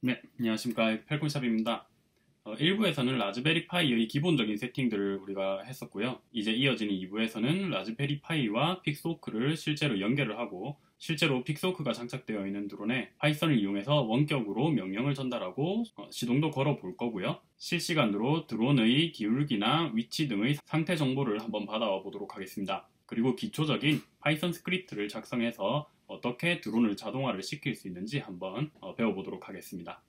네, 안녕하십니까. 펠콘샵입니다. 일부에서는 라즈베리 파이의 기본적인 세팅들을 우리가 했었고요. 이제 이어지는 2부에서는 라즈베리 파이와 픽스호크를 실제로 연결을 하고, 실제로 픽스호크가 장착되어 있는 드론에 파이썬을 이용해서 원격으로 명령을 전달하고 시동도 걸어 볼 거고요. 실시간으로 드론의 기울기나 위치 등의 상태 정보를 한번 받아와 보도록 하겠습니다. 그리고 기초적인 파이썬 스크립트를 작성해서 어떻게 드론을 자동화를 시킬 수 있는지 한번 배워보도록 하겠습니다.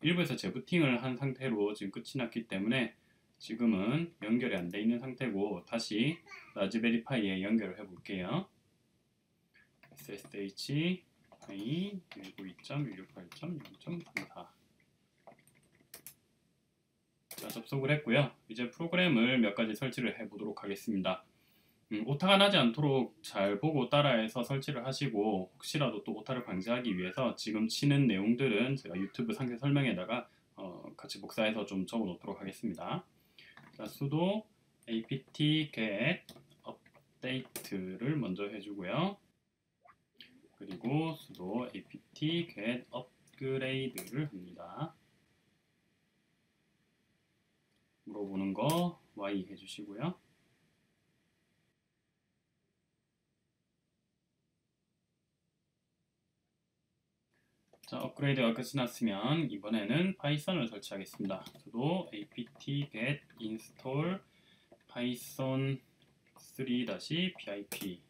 일부에서 재부팅을 한 상태로 지금 끝이 났기 때문에 지금은 연결이 안 돼 있는 상태고, 다시 라즈베리 파이에 연결을 해 볼게요. ssh i 192.168.0.34. 자, 접속을 했고요. 이제 프로그램을 몇 가지 설치를 해 보도록 하겠습니다. 오타가 나지 않도록 잘 보고 따라해서 설치를 하시고, 혹시라도 또 오타를 방지하기 위해서 지금 치는 내용들은 제가 유튜브 상세 설명에다가 같이 복사해서 좀 적어 놓도록 하겠습니다. 자, sudo apt-get update를 먼저 해주고요. 그리고 sudo apt-get upgrade를 합니다. 물어보는 거 y 해주시고요. 자, 업그레이드가 끝이 났으면 이번에는 파이썬을 설치하겠습니다. 저도 apt-get install python 3-pip.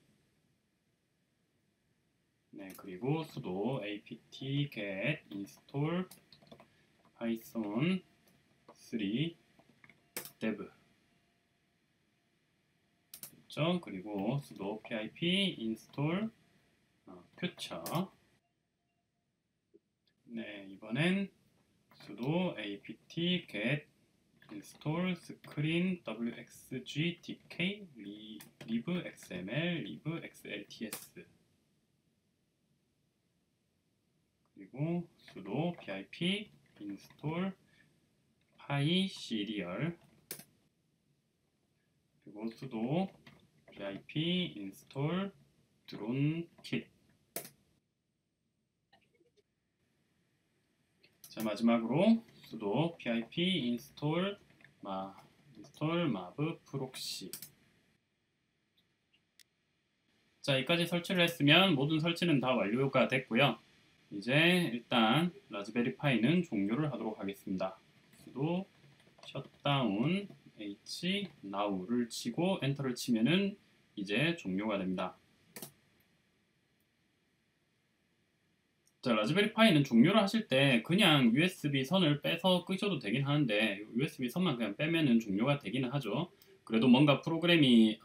네, 그리고 sudo apt-get install python 3-dev. 됐죠? 그리고 sudo pip install future. 네, 이번엔 sudo apt-get install screen wxgtk libxml libxlts. 그리고 sudo pip install pyserial. 그리고 sudo pip install 드론킷. 자, 마지막으로 sudo pip install MAVProxy. 자, 여기까지 설치를 했으면 모든 설치는 다 완료가 됐고요. 이제 일단 라즈베리 파이는 종료를 하도록 하겠습니다. sudo shutdown h now를 치고 엔터를 치면은 이제 종료가 됩니다. 자, 라즈베리 파이는 종료를 하실 때 그냥 USB 선을 빼서 끄셔도 되긴 하는데, USB 선만 그냥 빼면은 종료가 되기는 하죠. 그래도 뭔가 프로그램이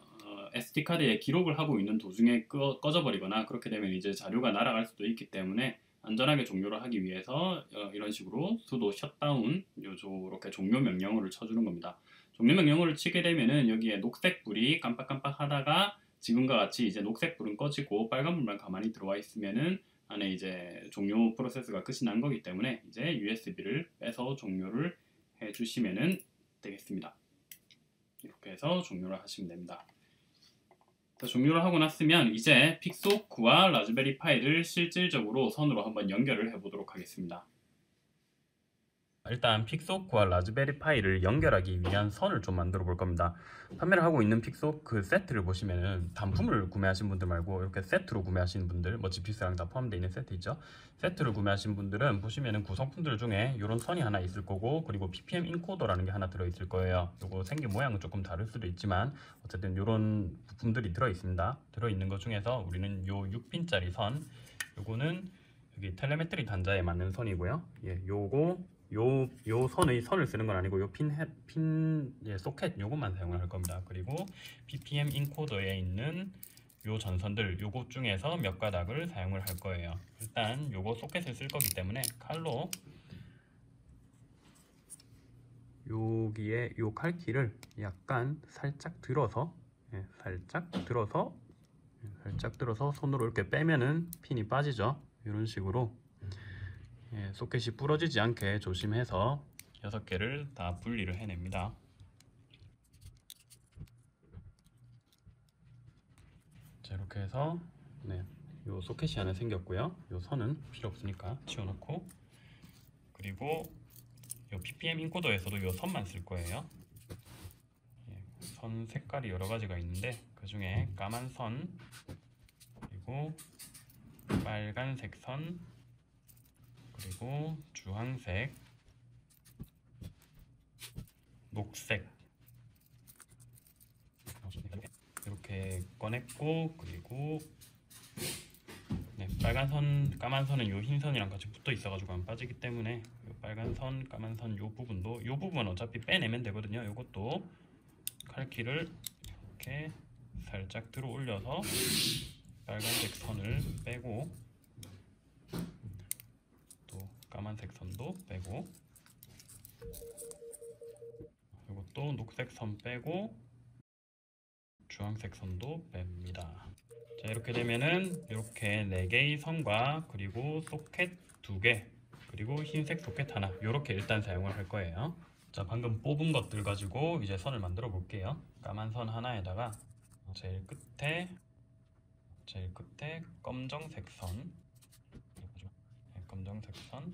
SD카드에 기록을 하고 있는 도중에 꺼져버리거나 그렇게 되면 이제 자료가 날아갈 수도 있기 때문에, 안전하게 종료를 하기 위해서 이런 식으로 sudo shutdown 요렇게 종료 명령어를 쳐주는 겁니다. 종료 명령어를 치게 되면은 여기에 녹색 불이 깜빡깜빡 하다가 지금과 같이 이제 녹색 불은 꺼지고 빨간 불만 가만히 들어와 있으면은 안에 이제 종료 프로세스가 끝이 난 거기 때문에 이제 USB를 빼서 종료를 해주시면 되겠습니다. 이렇게 해서 종료를 하시면 됩니다. 자, 종료를 하고 났으면 이제 픽스호크와 라즈베리 파이를 실질적으로 선으로 한번 연결을 해보도록 하겠습니다. 일단 픽스호크와 라즈베리 파이를 연결하기 위한 선을 좀 만들어 볼 겁니다. 판매를 하고 있는 픽스호크 세트를 보시면은 단품을 구매하신 분들 말고 이렇게 세트로 구매하시는 분들, 뭐 GPS랑 다 포함되어 있는 세트 있죠? 세트를 구매하신 분들은 보시면은 구성품들 중에 이런 선이 하나 있을 거고, 그리고 PPM 인코더라는 게 하나 들어있을 거예요. 요거 생긴 모양은 조금 다를 수도 있지만 어쨌든 이런 부품들이 들어있습니다. 들어있는 것 중에서 우리는 요 6핀짜리 선, 요거는 여기 텔레메트리 단자에 맞는 선이고요. 예, 요거 선을 쓰는 건 아니고 요 핀 소켓 요것만 사용을 할 겁니다. 그리고 PPM 인코더에 있는 요 전선들 요거 중에서 몇 가닥을 사용을 할 거예요. 일단 요거 소켓을 쓸 거기 때문에 칼로 여기에 요 칼키를 약간 살짝 들어서, 예, 살짝 들어서 손으로 이렇게 빼면은 핀이 빠지죠. 이런 식으로, 예, 소켓이 부러지지 않게 조심해서 6개를 다 분리를 해냅니다. 자, 이렇게 해서 네, 요 소켓이 하나 생겼고요. 요 선은 필요 없으니까 치워놓고, 그리고 이 ppm 인코더에서도 이 선만 쓸 거예요. 선 색깔이 여러 가지가 있는데 그 중에 까만 선, 그리고 빨간색 선, 그리고 주황색, 녹색 이렇게 꺼냈고, 그리고 네, 빨간 선, 까만 선은 이 흰 선이랑 같이 붙어 있어가지고 안 빠지기 때문에 이 빨간 선, 까만 선 이 부분도, 이 부분은 어차피 빼내면 되거든요. 이것도 칼키를 이렇게 살짝 들어 올려서 빨간색 선을 빼고, 또 까만색 선도 빼고, 이것도 녹색 선 빼고, 주황색 선도 뺍니다. 자, 이렇게 되면은 이렇게 4개의 선과 그리고 소켓 2개, 그리고 흰색 소켓 하나, 이렇게 일단 사용을 할 거예요. 자, 방금 뽑은 것들 가지고 이제 선을 만들어 볼게요. 까만 선 하나에다가 제일 끝에 검정색 선, 검정색 선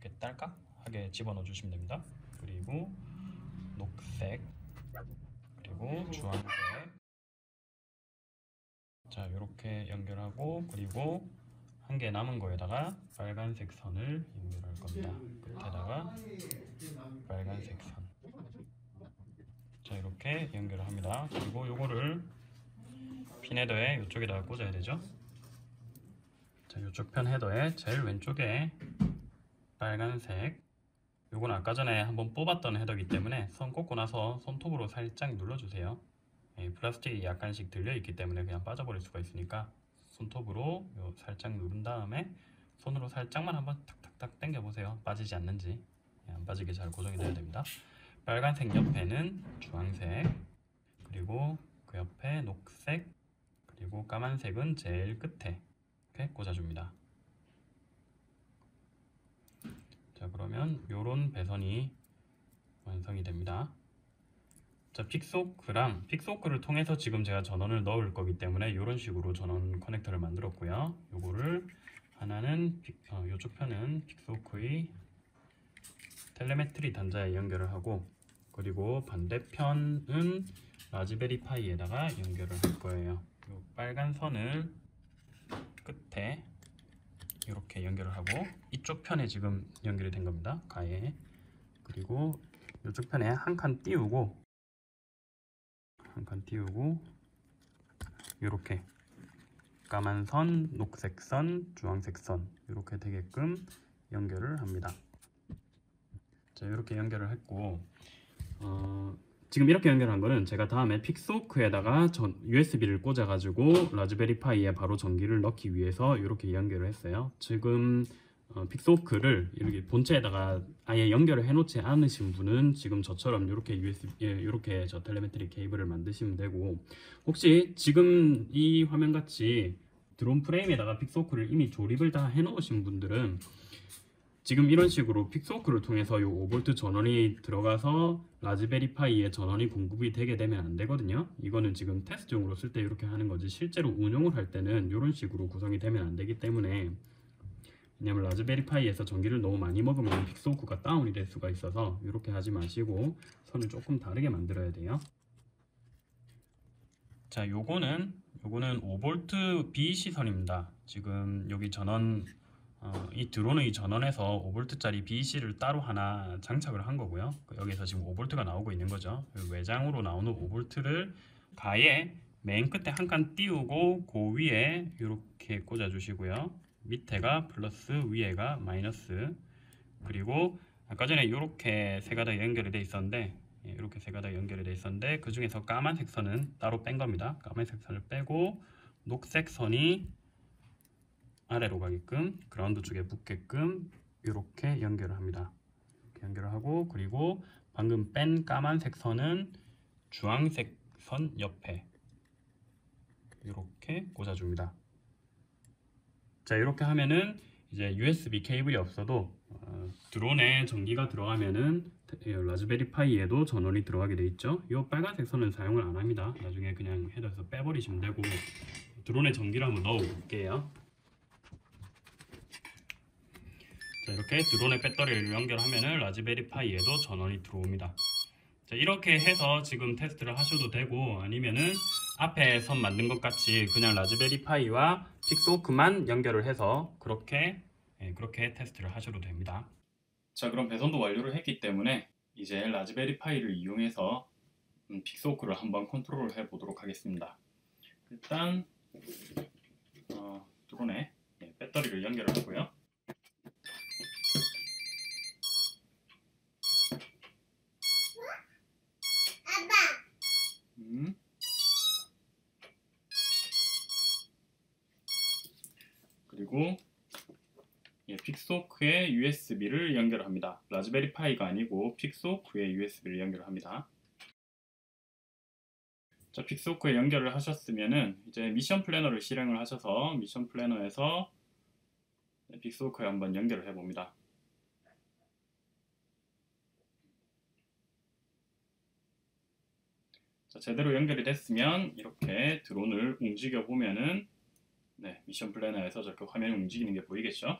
이렇게 딸깍하게 집어넣어 주시면 됩니다. 그리고 녹색, 그리고 주황색, 자 이렇게 연결하고, 그리고 한 개 남은 거에다가 빨간색 선을 연결할 겁니다. 끝에다가 빨간색 선, 자 이렇게 연결을 합니다. 그리고 요거를 핀 헤더에 이쪽에다가 꽂아야 되죠. 자, 이쪽 편 헤더에 제일 왼쪽에 빨간색, 요건 아까 전에 한번 뽑았던 헤더이기 때문에 선 꽂고 나서 손톱으로 살짝 눌러주세요. 예, 플라스틱이 약간씩 들려있기 때문에 그냥 빠져버릴 수가 있으니까 손톱으로 요 살짝 누른 다음에 손으로 살짝만 한번 탁탁탁 당겨보세요. 빠지지 않는지. 예, 안 빠지게 잘 고정이 돼야 됩니다. 빨간색 옆에는 주황색, 그리고 그 옆에 녹색, 그리고 까만색은 제일 끝에 이렇게 꽂아줍니다. 자, 그러면 요런 배선이 완성이 됩니다. 자, 픽스호크를 통해서 지금 제가 전원을 넣을 거기 때문에 요런 식으로 전원 커넥터를 만들었고요. 요거를 하나는 요쪽 편은 픽스호크의 텔레메트리 단자에 연결을 하고, 그리고 반대편은 라즈베리 파이에다가 연결을 할 거예요. 요 빨간 선을 끝에 이렇게 연결을 하고, 이쪽 편에 지금 연결이 된 겁니다. 가에. 그리고 이쪽 편에 한 칸 띄우고, 한 칸 띄우고, 이렇게 까만 선, 녹색 선, 주황색 선 이렇게 되게끔 연결을 합니다. 자, 이렇게 연결을 했고, 지금 이렇게 연결한 거는 제가 다음에 픽스호크에다가 USB를 꽂아가지고 라즈베리 파이에 바로 전기를 넣기 위해서 이렇게 연결을 했어요. 지금 픽스호크를 이렇게 본체에다가 아예 연결을 해놓지 않으신 분은 지금 저처럼 이렇게 이렇게 저 텔레메트리 케이블을 만드시면 되고, 혹시 지금 이 화면같이 드론 프레임에다가 픽스호크를 이미 조립을 다 해놓으신 분들은 지금 이런 식으로 픽스호크를 통해서 이 5V 전원이 들어가서 라즈베리파이에 전원이 공급이 되게 되면 안 되거든요. 이거는 지금 테스트용으로 쓸 때 이렇게 하는 거지, 실제로 운용을 할 때는 이런 식으로 구성이 되면 안 되기 때문에, 왜냐면 라즈베리파이에서 전기를 너무 많이 먹으면 픽스호크가 다운이 될 수가 있어서 이렇게 하지 마시고 선을 조금 다르게 만들어야 돼요. 자, 요거는 5V BEC 선입니다. 지금 여기 전원, 이 드론의 전원에서 5V짜리 BEC를 따로 하나 장착을 한 거고요. 여기서 지금 5V가 나오고 있는 거죠. 외장으로 나오는 5V를 가에 맨 끝에 한 칸 띄우고 그 위에 이렇게 꽂아주시고요. 밑에가 플러스, 위에가 마이너스. 그리고 아까 전에 이렇게 세 가닥 연결이 돼 있었는데, 이렇게 세 가닥 연결이 돼 있었는데 그 중에서 까만색 선은 따로 뺀 겁니다. 까만색 선을 빼고 녹색 선이 아래로 가게끔, 그라운드 쪽에 붙게끔 이렇게 연결을 합니다. 이렇게 연결을 하고, 그리고 방금 뺀 까만색 선은 주황색 선 옆에 이렇게 꽂아줍니다. 자, 이렇게 하면은 이제 USB 케이블이 없어도 드론에 전기가 들어가면은 라즈베리 파이에도 전원이 들어가게 돼 있죠. 이 빨간색 선은 사용을 안 합니다. 나중에 그냥 헤더에서 빼버리시면 되고, 드론에 전기를 한번 넣어 볼게요. 자, 이렇게 드론의 배터리를 연결하면은 라즈베리파이에도 전원이 들어옵니다. 자, 이렇게 해서 지금 테스트를 하셔도 되고, 아니면은 앞에 선 만든 것 같이 그냥 라즈베리파이와 픽스호크만 연결을 해서 그렇게 테스트를 하셔도 됩니다. 자, 그럼 배선도 완료를 했기 때문에 이제 라즈베리파이를 이용해서 픽스호크를 한번 컨트롤을 해 보도록 하겠습니다. 일단 드론에 배터리를 연결을 하고요. 그리고 픽스호크에 USB를 연결합니다. 라즈베리파이가 아니고 픽스호크에 USB를 연결합니다. 자, 픽스호크에 연결을 하셨으면은 이제 미션 플래너를 실행을 하셔서 미션 플래너에서 픽스호크에 한번 연결을 해 봅니다. 자, 제대로 연결이 됐으면 이렇게 드론을 움직여 보면은 미션 플래너에서 저렇게 화면이 움직이는 게 보이겠죠?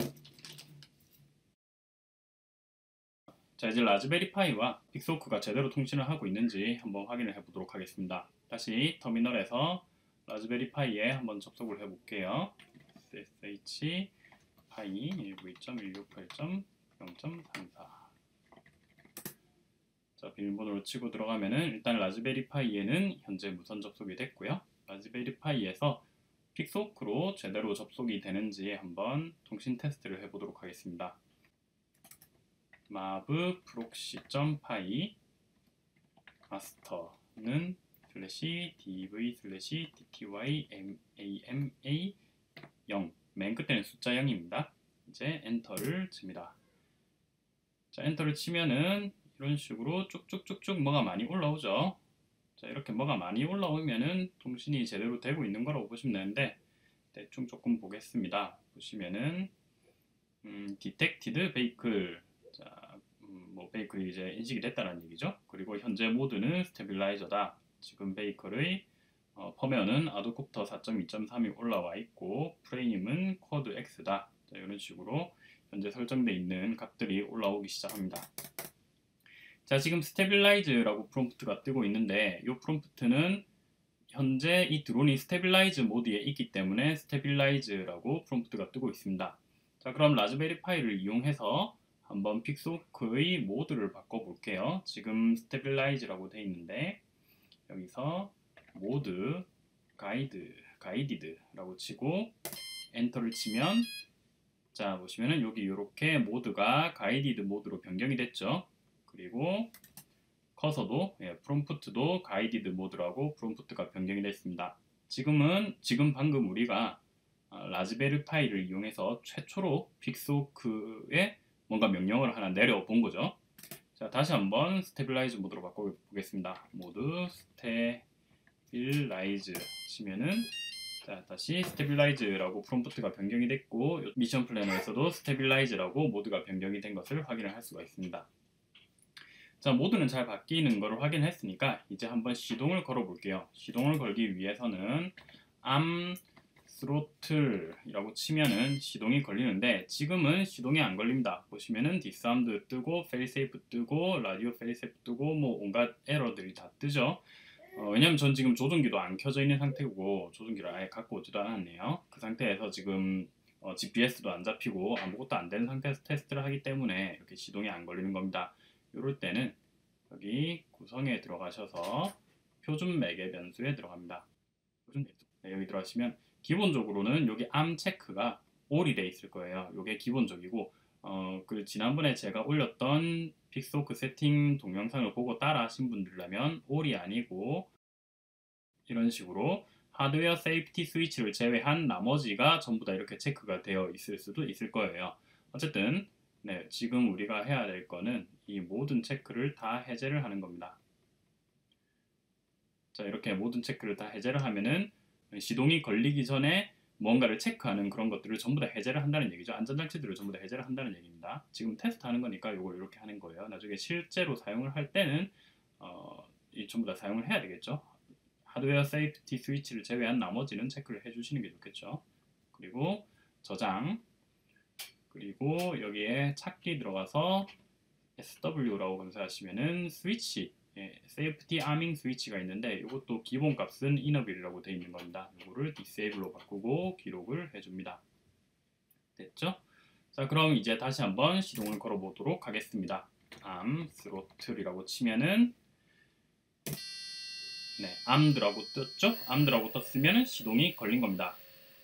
자, 이제 라즈베리파이와 픽스호크가 제대로 통신을 하고 있는지 한번 확인을 해 보도록 하겠습니다. 다시 터미널에서 라즈베리파이에 한번 접속을 해 볼게요. ssh 파이 192.168.0.34. 자, 비밀번호로 치고 들어가면은 일단 라즈베리파이에는 현재 무선 접속이 됐고요. 라즈베리파이에서 픽스호크로 제대로 접속이 되는지 한번 통신 테스트를 해보도록 하겠습니다. mavproxy.py master는 /dv/dty/mama0 맨 끝에는 숫자 0입니다. 이제 엔터를 칩니다. 자, 엔터를 치면은 이런 식으로 쭉쭉쭉쭉 뭐가 많이 올라오죠. 자, 이렇게 뭐가 많이 올라오면은 통신이 제대로 되고 있는 거라고 보시면 되는데, 대충 조금 보겠습니다. 보시면은 detected vehicle, 자, 뭐 베이클이 이제 인식이 됐다는 얘기죠. 그리고 현재 모드는 스테빌라이저다. 지금 베이클의 펌웨어는 아두콥터 4.2.3이 올라와 있고 프레임은 쿼드 X다. 자, 이런 식으로 현재 설정되어 있는 값들이 올라오기 시작합니다. 자, 지금 스테빌라이즈라고 프롬프트가 뜨고 있는데, 이 프롬프트는 현재 이 드론이 스테빌라이즈 모드에 있기 때문에 스테빌라이즈라고 프롬프트가 뜨고 있습니다. 자, 그럼 라즈베리파이를 이용해서 한번 픽스호크의 모드를 바꿔볼게요. 지금 스테빌라이즈라고 되어 있는데 여기서 모드 가이디드라고 치고 엔터를 치면, 자, 보시면은 여기 이렇게 모드가 가이디드 모드로 변경이 됐죠. 그리고 커서도 프롬프트도 가이디드 모드라고 프롬프트가 변경이 됐습니다. 지금 방금 우리가 라즈베리파이를 이용해서 최초로 픽스호크에 뭔가 명령을 하나 내려본 거죠. 자, 다시 한번 스테빌라이즈 모드로 바꿔보겠습니다. 모드 스테빌라이즈 치면은, 자, 다시 스테빌라이즈라고 프롬프트가 변경이 됐고 미션 플래너에서도 스테빌라이즈라고 모드가 변경이 된 것을 확인을 할 수가 있습니다. 자, 모드는 잘 바뀌는 것을 확인했으니까 이제 한번 시동을 걸어 볼게요. 시동을 걸기 위해서는 암스로틀이라고 치면은 시동이 걸리는데 지금은 시동이 안 걸립니다. 보시면은 디스암드 뜨고 페일세이프 뜨고 라디오 페일세이프 뜨고 뭐 온갖 에러들이 다 뜨죠. 왜냐면 전 지금 조종기도 안 켜져 있는 상태고 조종기를 아예 갖고 오지도 않았네요. 그 상태에서 지금 GPS도 안 잡히고 아무것도 안 되는 상태에서 테스트를 하기 때문에 이렇게 시동이 안 걸리는 겁니다. 요럴 때는 여기 구성에 들어가셔서 표준 매개 변수에 들어갑니다. 여기 들어가시면 기본적으로는 여기 암 체크가 all이 돼 있을 거예요. 요게 기본적이고, 그 지난번에 제가 올렸던 픽스호크 세팅 동영상을 보고 따라 하신 분들이라면 all이 아니고 이런 식으로 하드웨어 세이프티 스위치를 제외한 나머지가 전부 다 이렇게 체크가 되어 있을 수도 있을 거예요. 어쨌든 지금 우리가 해야 될 거는 이 모든 체크를 다 해제를 하는 겁니다. 자, 이렇게 모든 체크를 다 해제를 하면은 시동이 걸리기 전에 뭔가를 체크하는 그런 것들을 전부 다 해제를 한다는 얘기죠. 안전장치들을 전부 다 해제를 한다는 얘기입니다. 지금 테스트하는 거니까 이걸 이렇게 하는 거예요. 나중에 실제로 사용을 할 때는 이 전부 다 사용을 해야 되겠죠. 하드웨어 세이프티 스위치를 제외한 나머지는 체크를 해주시는 게 좋겠죠. 그리고 저장. 그리고 여기에 찾기 들어가서 sw라고 검사하시면은 스위치, Safety Arming 스위치가 있는데 이것도 기본 값은 inable이라고 되어 있는 겁니다. 이거를 disable로 바꾸고 기록을 해줍니다. 됐죠? 자, 그럼 이제 다시 한번 시동을 걸어보도록 하겠습니다. 암 스로틀이라고 치면은 암드라고 떴죠? 암드라고 떴으면 시동이 걸린 겁니다.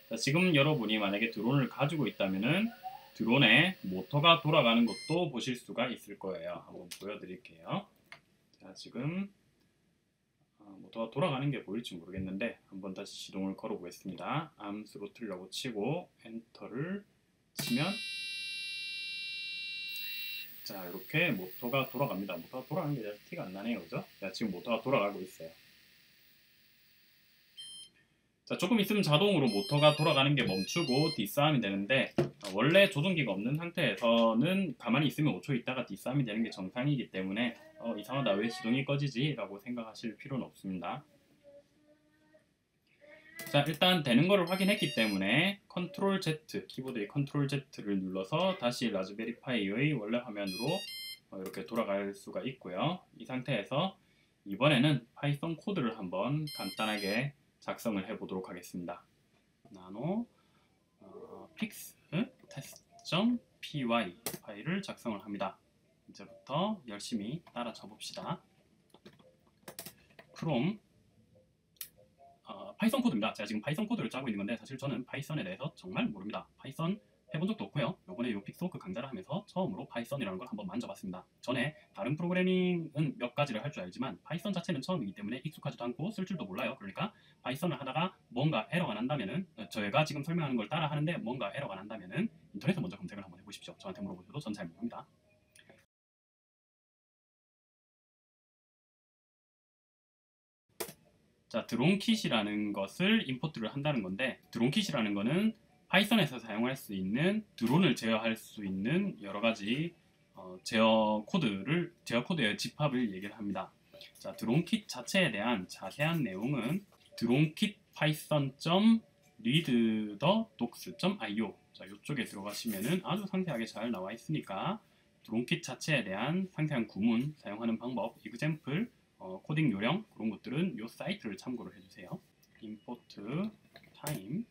자, 지금 여러분이 만약에 드론을 가지고 있다면은 드론의 모터가 돌아가는 것도 보실 수가 있을 거예요. 한번 보여드릴게요. 자, 지금 모터가 돌아가는 게 보일지 모르겠는데 한번 다시 시동을 걸어보겠습니다. 암 스로틀이라고 치고 엔터를 치면 자, 이렇게 모터가 돌아갑니다. 모터가 돌아가는 게 티가 안 나네요, 그죠? 자, 지금 모터가 돌아가고 있어요. 자, 조금 있으면 자동으로 모터가 돌아가는 게 멈추고 디스암이 되는데, 원래 조종기가 없는 상태에서는 가만히 있으면 5초 있다가 디스암이 되는 게 정상이기 때문에 이상하다, 왜 시동이 꺼지지? 라고 생각하실 필요는 없습니다. 자, 일단 되는 거를 확인했기 때문에 컨트롤 Z, 키보드의 컨트롤 Z를 눌러서 다시 라즈베리 파이의 원래 화면으로 이렇게 돌아갈 수가 있고요. 이 상태에서 이번에는 파이썬 코드를 한번 간단하게 작성을 해보도록 하겠습니다. 나노 픽스 test.py 파일을 작성을 합니다. 이제부터 열심히 따라쳐 봅시다. from 파이썬 코드입니다. 제가 지금 파이썬 코드를 짜고 있는 건데 사실 저는 파이썬에 대해서 정말 모릅니다. 파이썬 해본 적도 없고요. 요번에 요 픽스호크 강좌를 하면서 처음으로 파이썬이라는 걸 한번 만져봤습니다. 전에 다른 프로그래밍은 몇 가지를 할 줄 알지만 파이썬 자체는 처음이기 때문에 익숙하지도 않고 쓸 줄도 몰라요. 그러니까 파이썬을 하다가 뭔가 에러가 난다면은 저희가 지금 설명하는 걸 따라 하는데 뭔가 에러가 난다면은 인터넷에 먼저 검색을 한번 해보십시오. 저한테 물어보셔도 전 잘 모릅니다. 자, 드론킷이라는 것을 임포트를 한다는 건데 드론킷이라는 거는 파이썬에서 사용할 수 있는 드론을 제어할 수 있는 여러 가지 제어 코드의 집합을 얘기를 합니다. 자, 드론킷 자체에 대한 자세한 내용은 드론킷 python.readthedocs.io 자, 이쪽에 들어가시면은 아주 상세하게 잘 나와 있으니까 드론킷 자체에 대한 상세한 구문, 사용하는 방법, example, 코딩 요령 그런 것들은 이 사이트를 참고를 해주세요. import time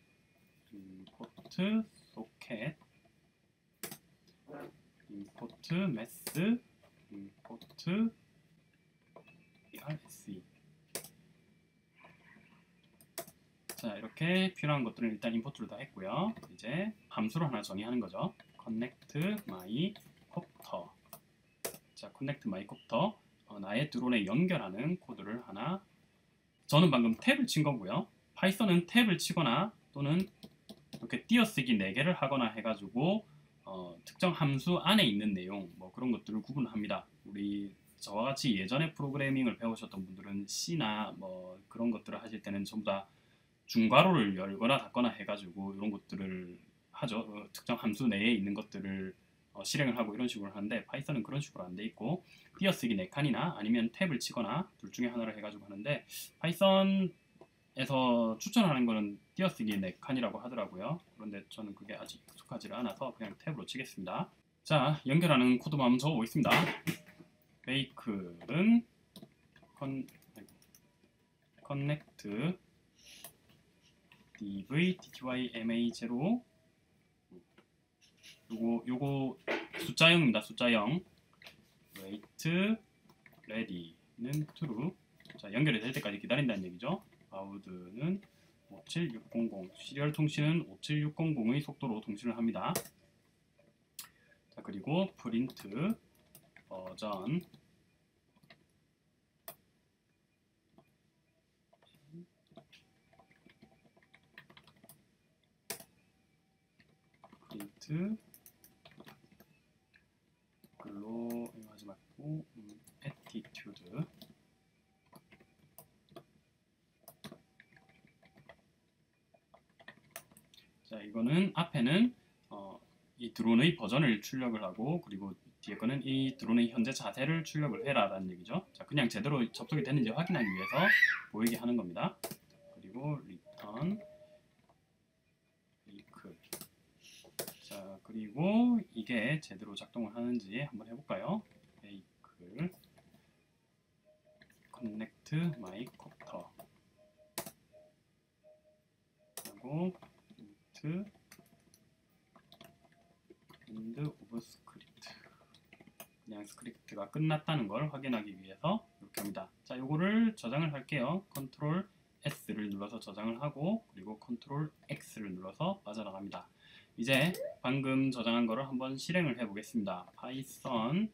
import socket import mess import rse 자, 이렇게 필요한 것들은 일단 임포트를 다 했고요. 이제 함수를 하나 정의하는 거죠. connect my copter 자, connect my copter 나의 드론에 연결하는 코드를 하나 저는 방금 탭을 친 거고요. 파이썬은 탭을 치거나 또는 이렇게 띄어쓰기 4개를 하거나 해가지고 특정 함수 안에 있는 내용 뭐 그런 것들을 구분합니다. 우리 저와 같이 예전에 프로그래밍을 배우셨던 분들은 C나 뭐 그런 것들을 하실 때는 전부 다 중괄호를 열거나 닫거나 해가지고 이런 것들을 하죠. 특정 함수 내에 있는 것들을 실행을 하고 이런 식으로 하는데 파이썬은 그런 식으로 안 돼 있고 띄어쓰기 4칸이나 아니면 탭을 치거나 둘 중에 하나를 해가지고 하는데 파이썬에서 추천하는 거는 띄어쓰기 4칸이라고 하더라고요. 그런데 저는 그게 아직 익숙하지 않아서 그냥 탭으로 치겠습니다. 자, 연결하는 코드만 적어보겠습니다. bake는 connect dv dtyma0 요거 숫자 0입니다. 숫자 0 wait ready는 true 자, 연결이 될 때까지 기다린다는 얘기죠. 바우드는 57600 시리얼 통신은 57600의 속도로 통신을 합니다. 자, 그리고 프린트 버전 프린트 글로 하지 말고 attitude 자, 이거는 앞에는 이 드론의 버전을 출력을 하고 그리고 뒤에 거는 이 드론의 현재 자세를 출력을 해라 라는 얘기죠. 자, 그냥 제대로 접속이 됐는지 확인하기 위해서 보이게 하는 겁니다. 그리고 return 그리고 이게 제대로 작동을 하는지 한번 해볼까요? 베이클 커넥트 마이 콥터 하고 인트 인드 오브 스크립트, 그냥 스크립트가 끝났다는 걸 확인하기 위해서 이렇게 합니다. 자, 요거를 저장을 할게요. 컨트롤 S를 눌러서 저장을 하고, 그리고 컨트롤 X를 눌러서 빠져나갑니다. 이제 방금 저장한 거를 한번 실행을 해 보겠습니다. 파이썬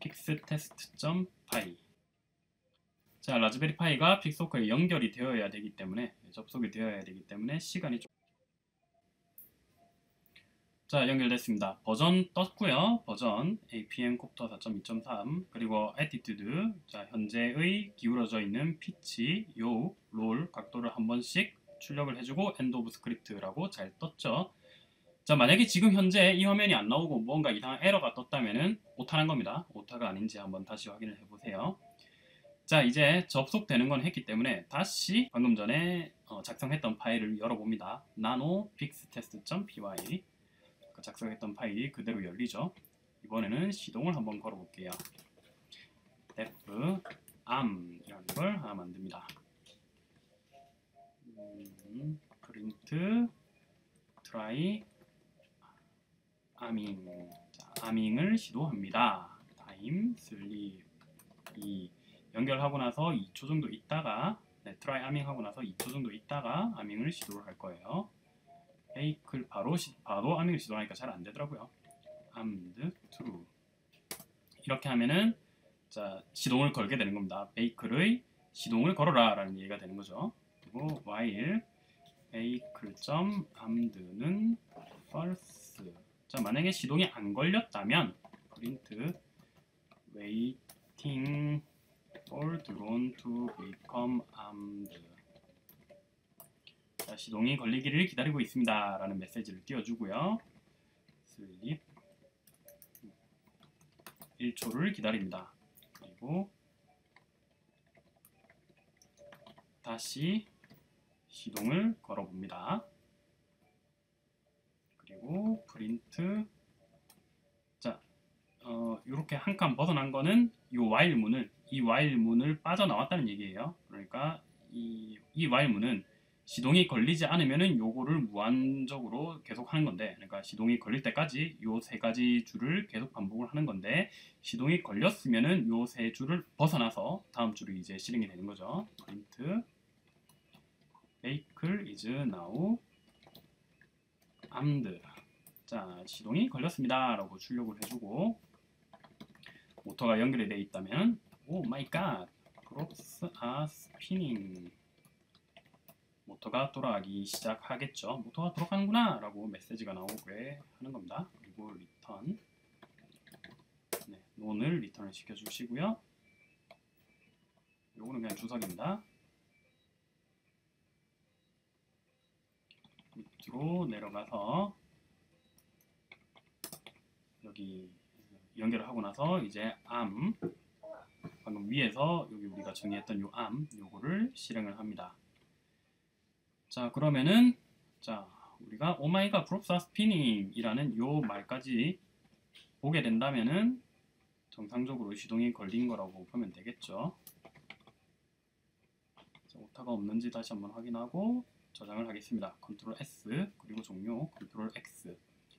픽스테스트.py. 자, 라즈베리 파이가 픽스호크에 연결이 되어야 되기 때문에, 접속이 되어야 되기 때문에 시간이 좀... 자, 연결됐습니다. 버전 떴고요. 버전 APM 콥터 4.2.3, 그리고 attitude, 자, 현재의 기울어져 있는 피치, 요우, 롤, 각도를 한 번씩 출력을 해주고 end of script라고 잘 떴죠. 자, 만약에 지금 현재 이 화면이 안 나오고 뭔가 이상한 에러가 떴다면은 오타난 겁니다. 오타가 아닌지 한번 다시 확인을 해보세요. 자, 이제 접속되는 건 했기 때문에 다시 방금 전에 작성했던 파일을 열어봅니다. nano pixtest.py 작성했던 파일이 그대로 열리죠. 이번에는 시동을 한번 걸어볼게요. def arm 이라는 걸 하나 만듭니다. print try arming. 자, arming을 시도합니다. time sleep 이 연결하고 나서 2초 정도 있다가, try arming 하고 나서 2초 정도 있다가 arming을 시도를 할 거예요. 베이클 바로 암을 시도하니까 잘 안 되더라고요. 암드 트루 이렇게 하면은, 자, 시동을 걸게 되는 겁니다. 베이클의 시동을 걸어라 라는 얘기가 되는 거죠. 그리고 while 베이클.암드는 false. 자, 만약에 시동이 안 걸렸다면 print waiting for drone to become armed. 자, 시동이 걸리기를 기다리고 있습니다 라는 메시지를 띄워주고요. 슬립 1초를 기다립니다. 그리고 다시 시동을 걸어봅니다. 그리고 프린트, 자, 이렇게 한 칸 벗어난 거는 이 while 문을 빠져나왔다는 얘기예요. 그러니까 이 while 문은 시동이 걸리지 않으면은 요거를 무한적으로 계속 하는 건데, 그러니까 시동이 걸릴 때까지 요 세 가지 줄을 계속 반복을 하는 건데, 시동이 걸렸으면은 요 세 줄을 벗어나서 다음 줄이 이제 실행이 되는 거죠. print vehicle is now armed. 자, 시동이 걸렸습니다 라고 출력을 해주고, 모터가 연결이 되어 있다면 오 마이 갓 props are spinning. 모터가 돌아가기 시작하겠죠. 모터가 돌아가는구나 라고 메시지가 나오게 하는 겁니다. 그리고 리턴, 논을 리턴을 시켜주시고요. 요거는 그냥 주석입니다. 밑으로 내려가서 여기 연결을 하고 나서 이제 암, 방금 위에서 여기 우리가 정의했던 요 암, 요거를 실행을 합니다. 자, 그러면은, 자, 우리가 오마이갓 props are spinning 이라는 요 말까지 보게 된다면은 정상적으로 시동이 걸린 거라고 보면 되겠죠. 자, 오타가 없는지 다시 한번 확인하고 저장을 하겠습니다. 컨트롤 S 그리고 종료, 컨트롤 X.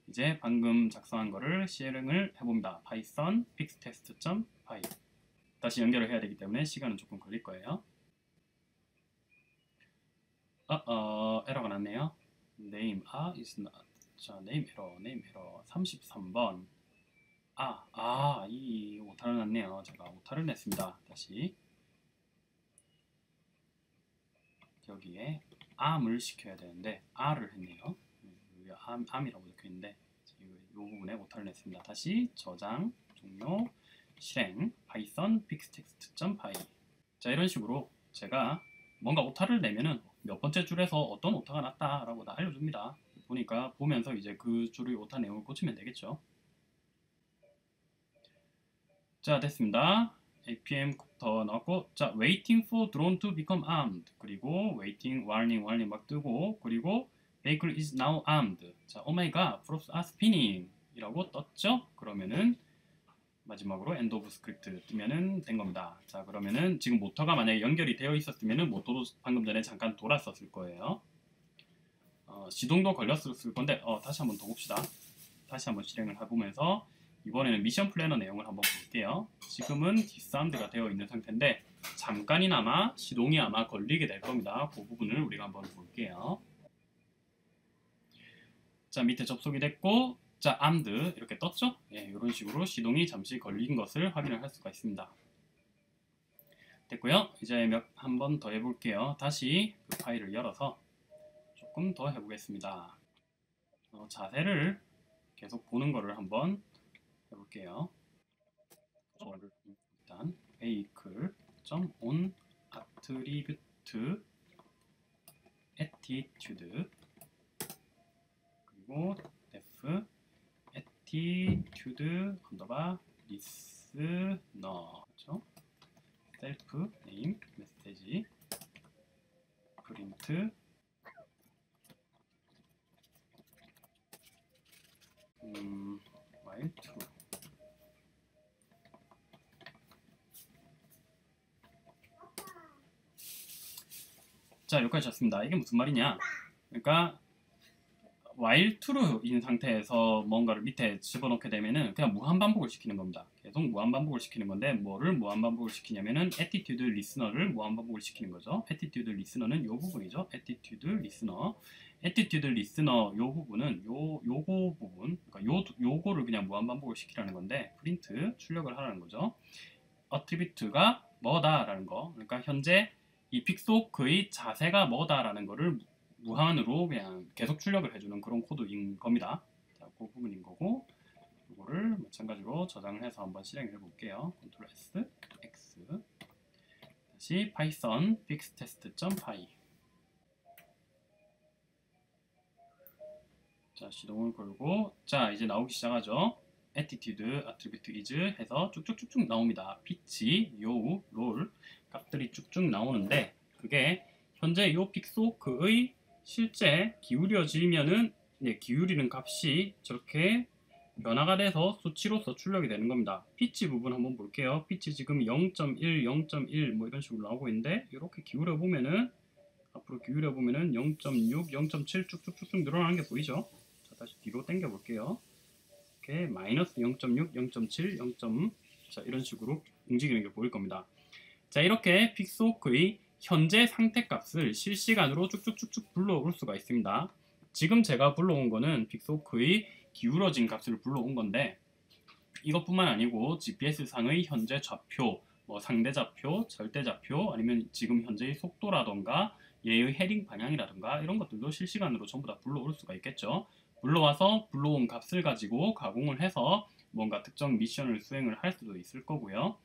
이제 방금 작성한 거를 실행을 해봅니다. python fixtest.py. 다시 연결을 해야 되기 때문에 시간은 조금 걸릴 거예요. 에러가 났네요. name is not. 자, name 에러 33번. 이 오타를 났네요. 제가 오타를 냈습니다. 다시 여기에 암을 시켜야 되는데 R을 했네요. 여기 암이라고 적혀있는데 이 부분에 오타를 냈습니다. 다시 저장, 종료, 실행, python fixtext.py. 자, 이런 식으로 제가 뭔가 오타를 내면은 몇 번째 줄에서 어떤 오타가 났다라고 다 알려줍니다. 보니까 보면서 이제 그 줄의 오타 내용을 꽂히면 되겠죠. 자, 됐습니다. APM 콥터 나왔고, 자, waiting for drone to become armed, 그리고 waiting warning 막 뜨고, 그리고 vehicle is now armed. 자, oh my god, props are spinning 이라고 떴죠? 그러면은 마지막으로 end of script 뜨면은 된 겁니다. 자, 그러면은 지금 모터가 만약에 연결이 되어 있었으면은 모터도 방금 전에 잠깐 돌았었을 거예요. 시동도 걸렸을 건데 다시 한번 더 봅시다. 다시 한번 실행을 해보면서 이번에는 미션 플래너 내용을 한번 볼게요. 지금은 디사운드가 되어 있는 상태인데 잠깐이나마 시동이 아마 걸리게 될 겁니다. 그 부분을 우리가 한번 볼게요. 자, 밑에 접속이 됐고, 자, 암드 이렇게 떴죠? 예, 이런 식으로 시동이 잠시 걸린 것을 확인을 할 수가 있습니다. 됐고요. 이제 한번 더 해볼게요. 다시 그 파일을 열어서 조금 더 해보겠습니다. 자세를 계속 보는 거를 한번 해볼게요. 일단 vehicle.on attribute attitude 그리고 def attitude _ listener 그렇죠? self name message print while true 자, 여기까지 쳤습니다. 이게 무슨 말이냐? 그러니까 while true인 상태에서 뭔가를 밑에 집어넣게 되면은 그냥 무한반복을 시키는 겁니다. 계속 무한반복을 시키는 건데 뭐를 무한반복을 시키냐면은 attitude listener를 무한반복을 시키는 거죠. attitude listener는 요 부분이죠. attitude listener 요 부분은 요거 부분, 그러니까 요거를 그냥 무한반복을 시키라는 건데 print 출력을 하라는 거죠. attribute가 뭐다라는 거, 그러니까 현재 이 픽스호크의 자세가 뭐다라는 거를 무한으로 그냥 계속 출력을 해주는 그런 코드인 겁니다. 자, 그 부분인 거고, 이거를 마찬가지로 저장을 해서 한번 실행을 해볼게요. Ctrl S, X. 다시 파이썬 fixTest.py. 자, 시동을 걸고, 자, 이제 나오기 시작하죠. attitude, attribute is 해서 쭉쭉쭉쭉 나옵니다. pitch, yaw, roll 값들이 쭉쭉 나오는데 그게 현재 요 픽스호크의 실제 기울여지면은 기울이는 값이 저렇게 변화가 돼서 수치로서 출력이 되는 겁니다. 피치 부분 한번 볼게요. 피치 지금 0.1, 0.1 뭐 이런 식으로 나오고 있는데 이렇게 기울여 보면은 앞으로 기울여 보면은 0.6, 0.7 쭉쭉쭉쭉 늘어나는 게 보이죠? 자, 다시 뒤로 당겨 볼게요. 이렇게 마이너스 0.6, 0.7, 0. 자, 이런 식으로 움직이는 게 보일 겁니다. 자, 이렇게 픽스호크의 현재 상태 값을 실시간으로 쭉쭉쭉쭉 불러올 수가 있습니다. 지금 제가 불러온 거는 픽스호크의 기울어진 값을 불러온 건데 이것뿐만 아니고 GPS상의 현재 좌표, 뭐 상대좌표, 절대좌표, 아니면 지금 현재의 속도라던가 얘의 헤딩 방향이라던가 이런 것들도 실시간으로 전부 다 불러올 수가 있겠죠. 불러와서 불러온 값을 가지고 가공을 해서 뭔가 특정 미션을 수행을 할 수도 있을 거고요.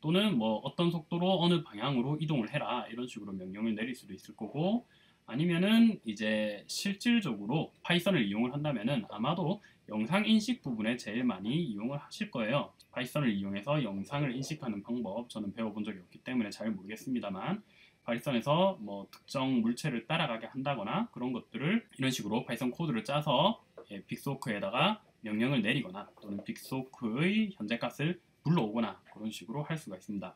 또는 뭐 어떤 속도로 어느 방향으로 이동을 해라 이런 식으로 명령을 내릴 수도 있을 거고, 아니면은 이제 실질적으로 파이썬을 이용을 한다면은 아마도 영상 인식 부분에 제일 많이 이용을 하실 거예요. 파이썬을 이용해서 영상을 인식하는 방법 저는 배워본 적이 없기 때문에 잘 모르겠습니다만 파이썬에서 뭐 특정 물체를 따라가게 한다거나 그런 것들을 이런 식으로 파이썬 코드를 짜서 픽스호크에다가 명령을 내리거나 또는 픽스호크의 현재 값을 불러오거나 그런 식으로 할 수가 있습니다.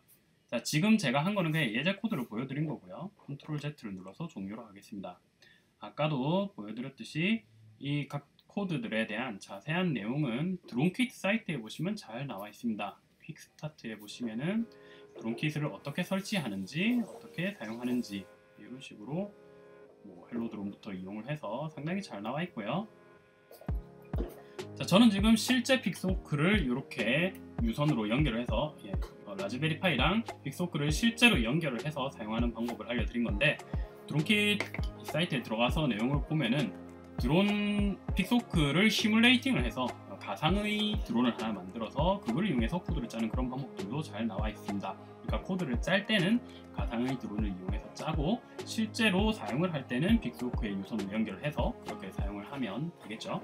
자, 지금 제가 한 거는 그냥 예제 코드를 보여드린 거고요. Ctrl Z를 눌러서 종료를 하겠습니다. 아까도 보여드렸듯이 이 각 코드들에 대한 자세한 내용은 드론킷 사이트에 보시면 잘 나와 있습니다. 퀵스타트에 보시면은 드론킷을 어떻게 설치하는지, 어떻게 사용하는지 이런 식으로 뭐 헬로 드론부터 이용을 해서 상당히 잘 나와 있고요. 자, 저는 지금 실제 픽스호크를 이렇게 유선으로 연결을 해서 라즈베리파이랑 픽스호크를 실제로 연결을 해서 사용하는 방법을 알려드린 건데 드론킷 사이트에 들어가서 내용을 보면은 드론 픽스호크를 시뮬레이팅을 해서 가상의 드론을 하나 만들어서 그걸 이용해서 코드를 짜는 그런 방법들도 잘 나와 있습니다. 그러니까 코드를 짤 때는 가상의 드론을 이용해서 짜고 실제로 사용을 할 때는 픽스호크의 유선으로 연결을 해서 그렇게 사용을 하면 되겠죠.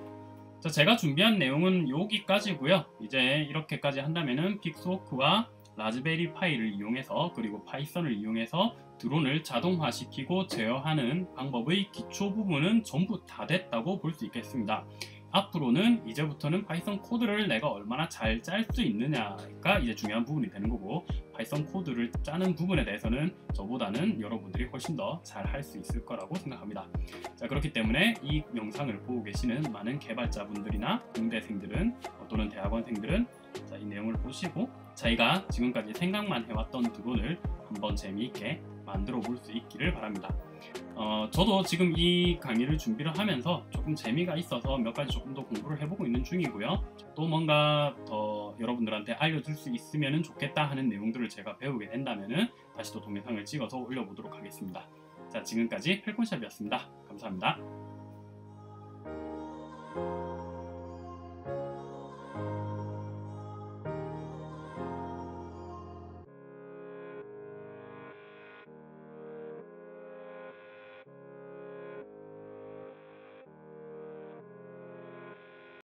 자, 제가 준비한 내용은 여기까지고요. 이제 이렇게까지 한다면은 픽스호크와 라즈베리 파이를 이용해서 그리고 파이썬을 이용해서 드론을 자동화시키고 제어하는 방법의 기초 부분은 전부 다 됐다고 볼 수 있겠습니다. 앞으로는 이제부터는 파이썬 코드를 내가 얼마나 잘 짤 수 있느냐가 이제 중요한 부분이 되는 거고, 파이썬 코드를 짜는 부분에 대해서는 저보다는 여러분들이 훨씬 더 잘 할 수 있을 거라고 생각합니다. 자, 그렇기 때문에 이 영상을 보고 계시는 많은 개발자분들이나 공대생들은 또는 대학원생들은 자, 이 내용을 보시고 자기가 지금까지 생각만 해왔던 드론을 한번 재미있게 만들어 볼 수 있기를 바랍니다. 저도 지금 이 강의를 준비를 하면서 조금 재미가 있어서 몇 가지 조금 더 공부를 해보고 있는 중이고요. 또 뭔가 더 여러분들한테 알려줄 수 있으면 좋겠다 하는 내용들을 제가 배우게 된다면 다시 또 동영상을 찍어서 올려보도록 하겠습니다. 자, 지금까지 펠콘샵이었습니다. 감사합니다.